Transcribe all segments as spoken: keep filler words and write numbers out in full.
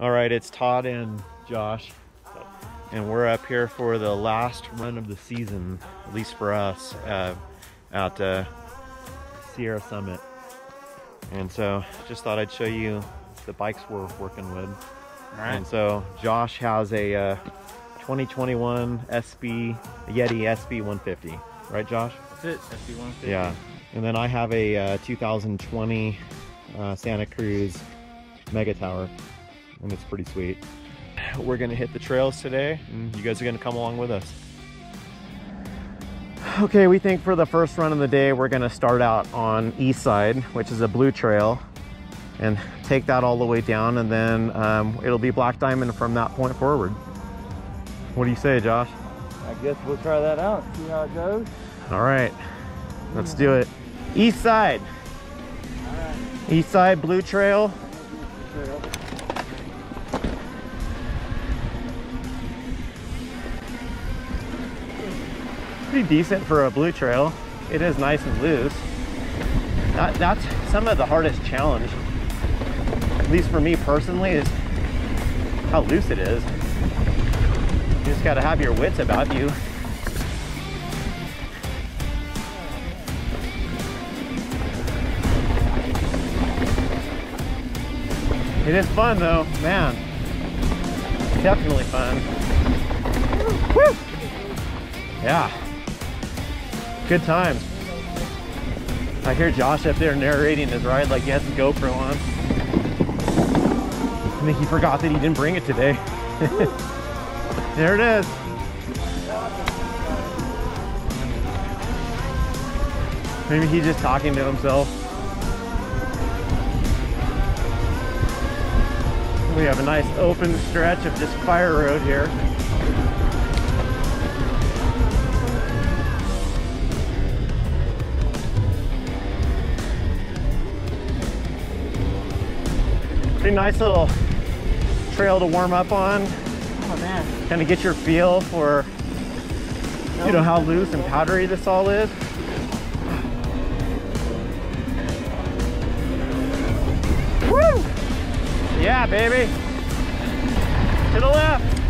All right, it's Todd and Josh, and we're up here for the last run of the season, at least for us, uh, at uh, Sierra Summit. And so just thought I'd show you the bikes we're working with. All right. And so Josh has a uh, twenty twenty-one S B, Yeti S B one fifty, right Josh? That's it, S B one fifty. Yeah, and then I have a uh, two thousand twenty uh, Santa Cruz Mega Tower, and it's pretty sweet. We're gonna hit the trails today, and you guys are gonna come along with us. Okay, we think for the first run of the day, we're gonna start out on East Side, which is a blue trail, and take that all the way down, and then um, it'll be Black Diamond from that point forward. What do you say, Josh? I guess we'll try that out, see how it goes. All right, let's do it. East Side. All right. East Side, blue trail. Pretty decent for a blue trail. It is nice and loose. That, that's some of the hardest challenge, at least for me personally, is how loose it is. You just gotta have your wits about you. It is fun though, man. Definitely fun. Woo! Yeah. Good times. I hear Josh up there narrating his ride like he has his GoPro on. I think he forgot that he didn't bring it today. There it is. Maybe he's just talking to himself. We have a nice open stretch of just fire road here. Pretty nice little trail to warm up on. Oh man. Kind of get your feel for, you know, how loose and powdery this all is. Woo! Yeah, baby. To the left.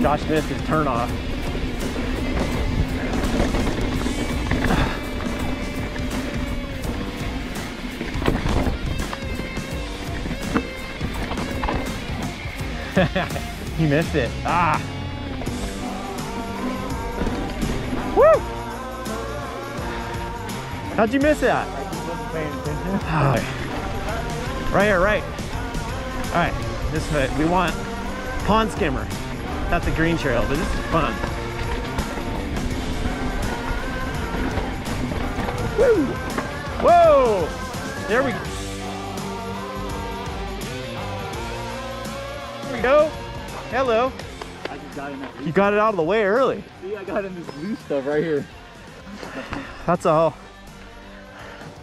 Josh missed his turn off. He missed it. Ah. Woo! How'd you miss that? I just wasn't paying attention. Oh. Right here, right. All right, this hood. We want pond skimmer. That's a green trail, but this is fun. Woo! Whoa! There we go. Go. Hello. I just got in that loose. You got it out of the way early. See, I got in this loose stuff right here. That's all.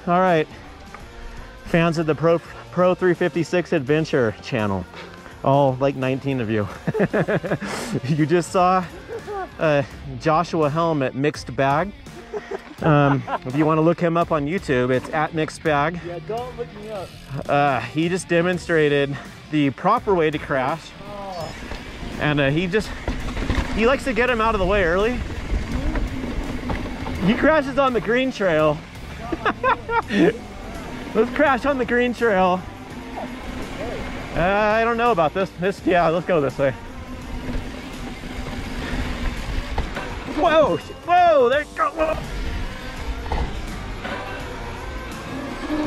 All right. Fans of the Pro, Pro three fifty-six Adventure channel. All like nineteen of you. You just saw uh, Joshua Helm at Mixed Bag. Um, if you want to look him up on YouTube, it's at Mixed Bag. Yeah, don't look me up. Uh, he just demonstrated the proper way to crash, oh. and uh, he just he likes to get him out of the way early. He crashes on the green trail. Let's crash on the green trail. uh, I don't know about this this yeah, let's go this way. Whoa, whoa, there you go. Whoa,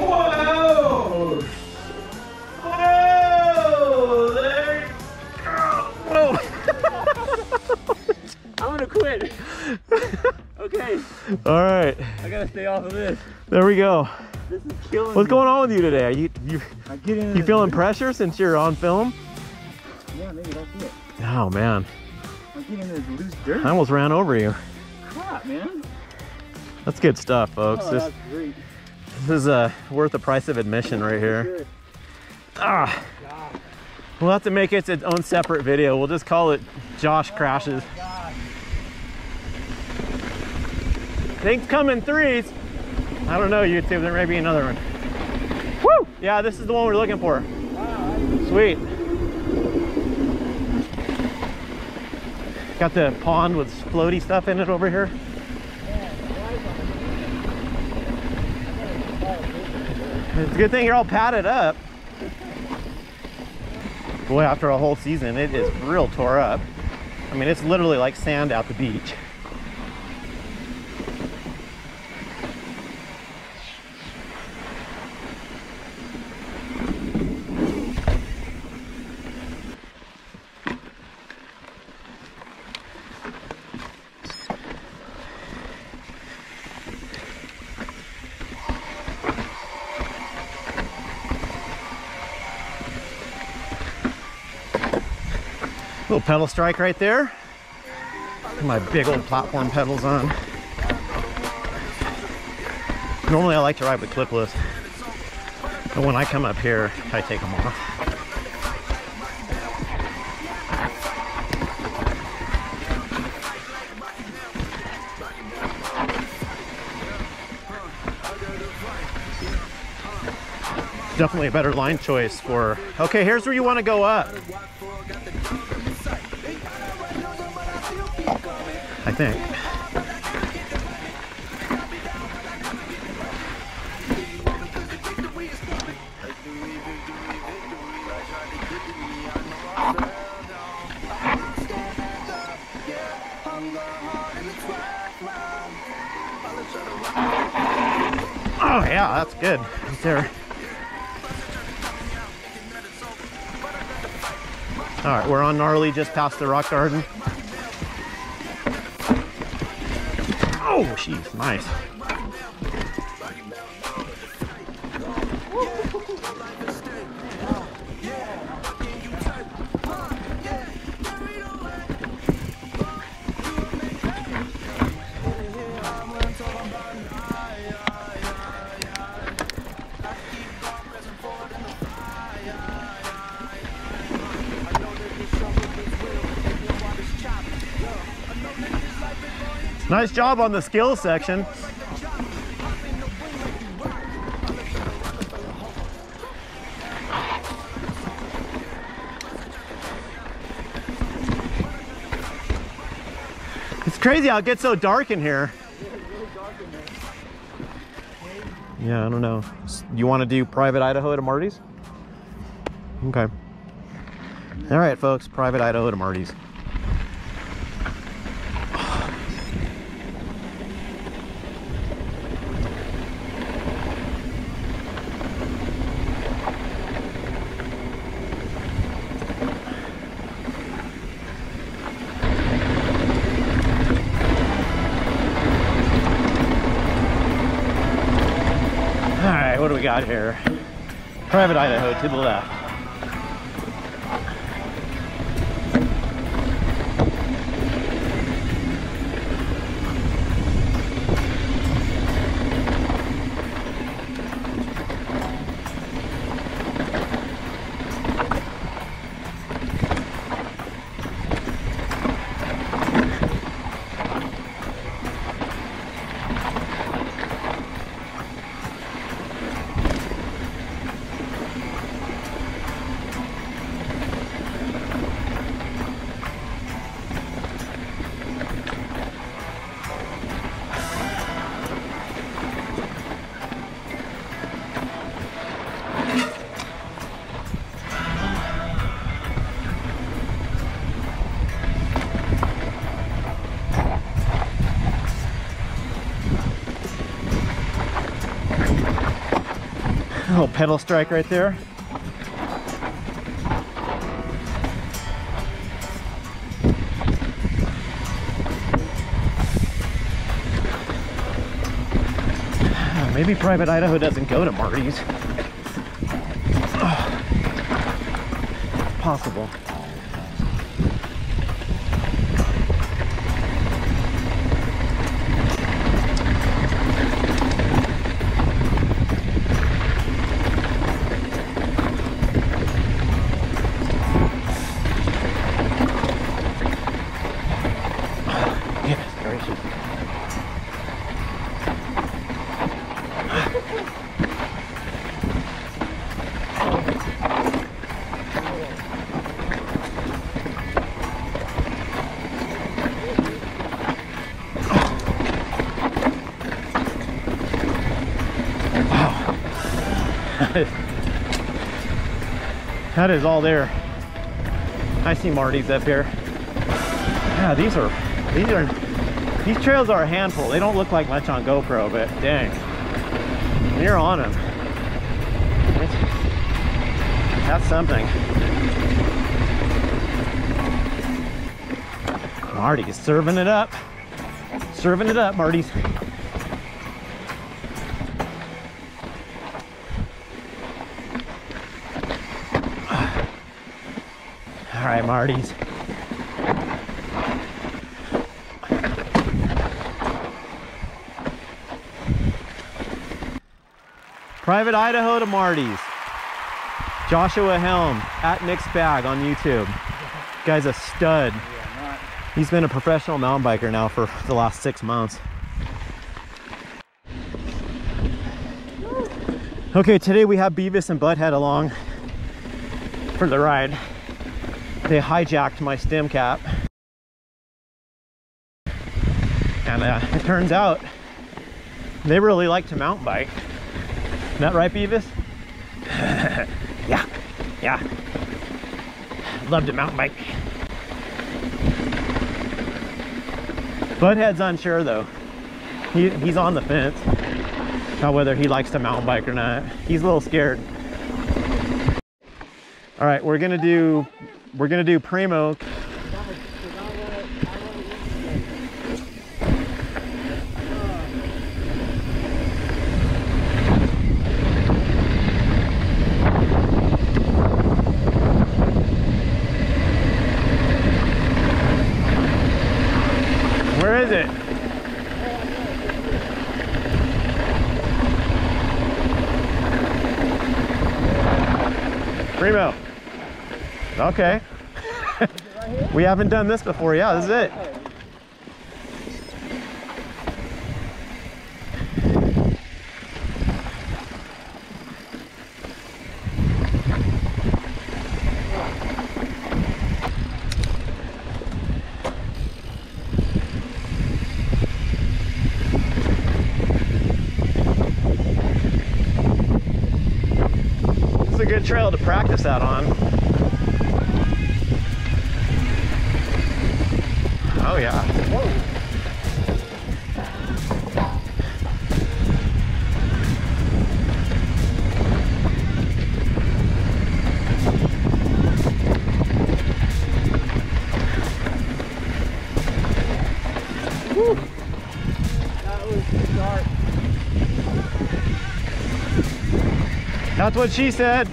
whoa. Whoa, there you go. Whoa. I'm gonna quit. Okay. All right. I gotta stay off of this. There we go. This is killing What's me. going on with you today? Are you you, I get in you feeling pressure since you're on film? Yeah, maybe that's it. Oh man. I'm getting this loose dirt. I almost ran over you. Crap, man. That's good stuff, folks. Oh, this, that's great. This is uh, worth the price of admission right here. Good. Ah, God. We'll have to make it its own separate video. We'll just call it Josh Crashes. Oh, things come in threes. I don't know, YouTube, there may be another one. Yeah, this is the one we're looking for. Sweet. Got the pond with floaty stuff in it over here. It's a good thing you're all padded up. Boy, after a whole season, it is real tore up. I mean, it's literally like sand out the beach. Little pedal strike right there. Put my big old platform pedals on. Normally I like to ride with clipless, but when I come up here, I take them off. Definitely a better line choice for, okay, here's where you want to go up. I think. Oh yeah, that's good. Right there. All right, we're on Gnarly, just past the rock garden. Oh, jeez, nice. Nice job on the skill section. It's crazy how it gets so dark in here. Yeah, I don't know. You want to do Private Idaho to Marty's? Okay. All right, folks, Private Idaho to Marty's. Got here, Private Idaho to the left. Little pedal strike right there. Maybe Private Idaho doesn't go to Marty's. It's possible. That is all there. I see Marty's up here. Yeah, these are, these are, these trails are a handful. They don't look like much on GoPro, but dang, when you're on them, it's, that's something. Marty is serving it up. Serving it up, Marty's. All right, Marty's. Private Idaho to Marty's. Joshua Helm at Mix Bag on YouTube. Guy's a stud. He's been a professional mountain biker now for the last six months. Okay, today we have Beavis and Butthead along for the ride. They hijacked my stem cap. And uh, it turns out they really like to mountain bike. Isn't that right, Beavis? Yeah, yeah. Love to mountain bike. Butthead's unsure though. He, he's on the fence about whether he likes to mountain bike or not. He's a little scared. All right, we're gonna do we're gonna do Primo. Primo. Okay. We haven't done this before. Yeah, this is it. Good trail to practice that on. Oh yeah. Woo. That was too dark. That's what she said.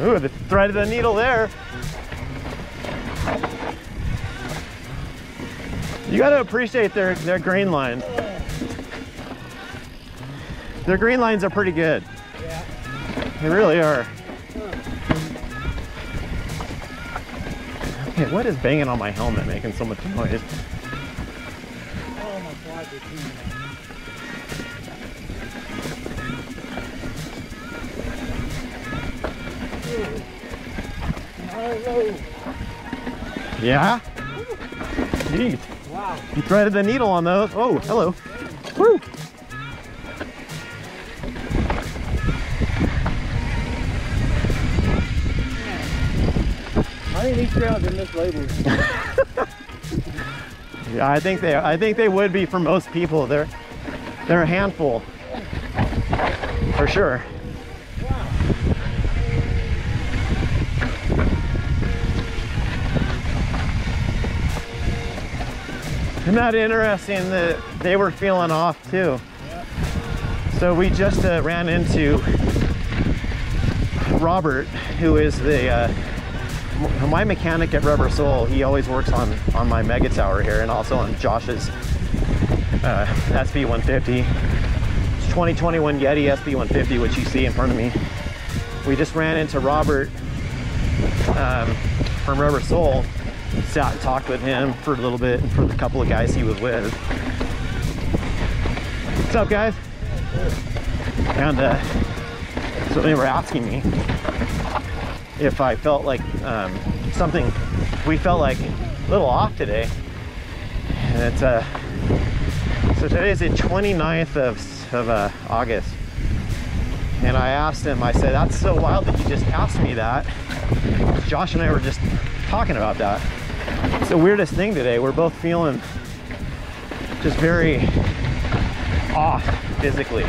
Ooh, the thread of the needle there. You gotta appreciate their, their green lines. Their green lines are pretty good. They really are. Okay, what is banging on my helmet making so much noise? Oh my God, they're clean. Yeah? Neat. Wow. You threaded the needle on those. Oh, hello. Woo! How many trails are mislabeled? Yeah, I think they I think they would be for most people. They're they're a handful. For sure. Isn't that interesting that they were feeling off too? Yep. So we just uh, ran into Robert, who is the uh, my mechanic at Rubber Soul. He always works on on my Mega Tower here, and also on Josh's uh, S B one fifty. It's twenty twenty-one Yeti S B one fifty, which you see in front of me. We just ran into Robert um, from Rubber Soul. Sat and talked with him for a little bit and for the couple of guys he was with. What's up, guys? And uh, so they were asking me if I felt like um, something, we felt like a little off today. And it's, uh, So today is the twenty-ninth of, of uh, August. And I asked him, I said, that's so wild that you just asked me that. Josh and I were just talking about that. It's the weirdest thing today. We're both feeling just very off physically.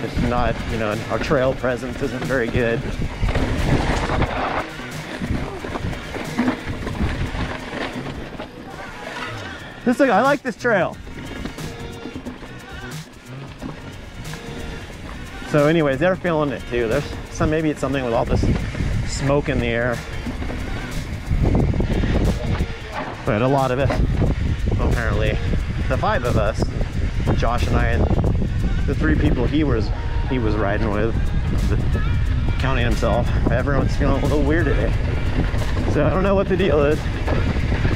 Just not, you know, our trail presence isn't very good. This thing, I like this trail. So anyways, they're feeling it too. There's some, maybe it's something with all this smoke in the air. But a lot of us, apparently, the five of us, Josh and I, and the three people he was he was riding with, counting himself, everyone's feeling a little weird today. So I don't know what the deal is.